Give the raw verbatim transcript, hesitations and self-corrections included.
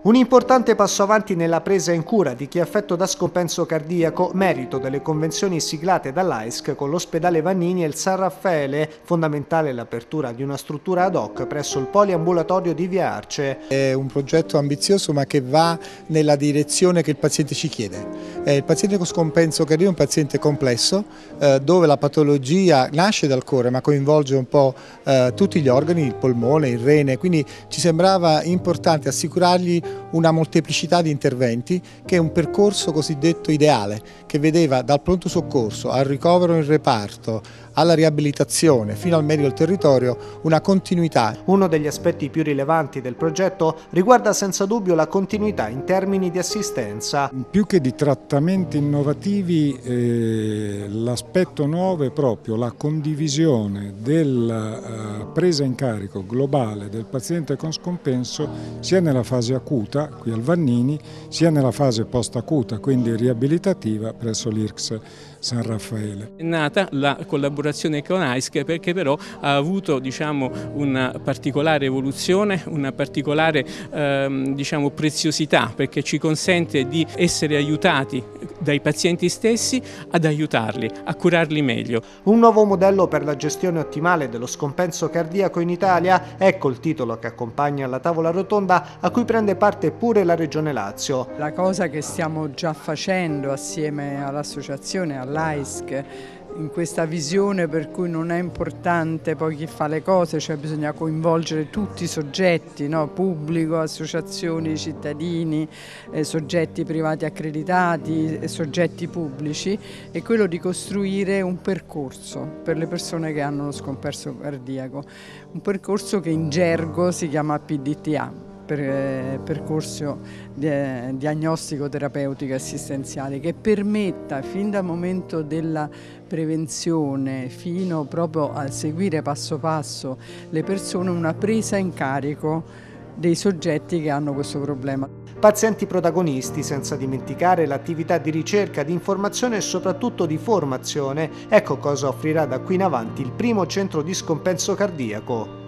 Un importante passo avanti nella presa in cura di chi è affetto da scompenso cardiaco, merito delle convenzioni siglate dall'A I S C con l'Ospedale Vannini e il San Raffaele, fondamentale l'apertura di una struttura ad hoc presso il poliambulatorio di Via Arce. È un progetto ambizioso ma che va nella direzione che il paziente ci chiede. Il paziente con scompenso cardiaco è un paziente complesso dove la patologia nasce dal cuore ma coinvolge un po' tutti gli organi, il polmone, il rene, quindi ci sembrava importante assicurargli una molteplicità di interventi che è un percorso cosiddetto ideale, che vedeva dal pronto soccorso al ricovero in reparto, alla riabilitazione fino al medio del territorio una continuità. Uno degli aspetti più rilevanti del progetto riguarda senza dubbio la continuità in termini di assistenza. Più che di trattamenti innovativi, eh, l'aspetto nuovo è proprio la condivisione della eh, presa in carico globale del paziente con scompenso sia nella fase acuta, qui al Vannini, sia nella fase post-acuta, quindi riabilitativa, presso l'I R C S San Raffaele. È nata la collaborazione con A I S C perché però ha avuto, diciamo, una particolare evoluzione, una particolare ehm, diciamo, preziosità, perché ci consente di essere aiutati dai pazienti stessi ad aiutarli, a curarli meglio. Un nuovo modello per la gestione ottimale dello scompenso cardiaco in Italia, ecco il titolo che accompagna la tavola rotonda a cui prende parte pure la Regione Lazio. La cosa che stiamo già facendo assieme all'associazione, all'A I S C, in questa visione per cui non è importante poi chi fa le cose, cioè bisogna coinvolgere tutti i soggetti, no? Pubblico, associazioni, cittadini, eh, soggetti privati accreditati, eh, soggetti pubblici, è quello di costruire un percorso per le persone che hanno lo scompenso cardiaco, un percorso che in gergo si chiama P D T A. Per percorso diagnostico, terapeutico e assistenziale, che permetta fin dal momento della prevenzione fino proprio a seguire passo passo le persone una presa in carico dei soggetti che hanno questo problema. Pazienti protagonisti, senza dimenticare l'attività di ricerca, di informazione e soprattutto di formazione. Ecco cosa offrirà da qui in avanti il primo centro di scompenso cardiaco.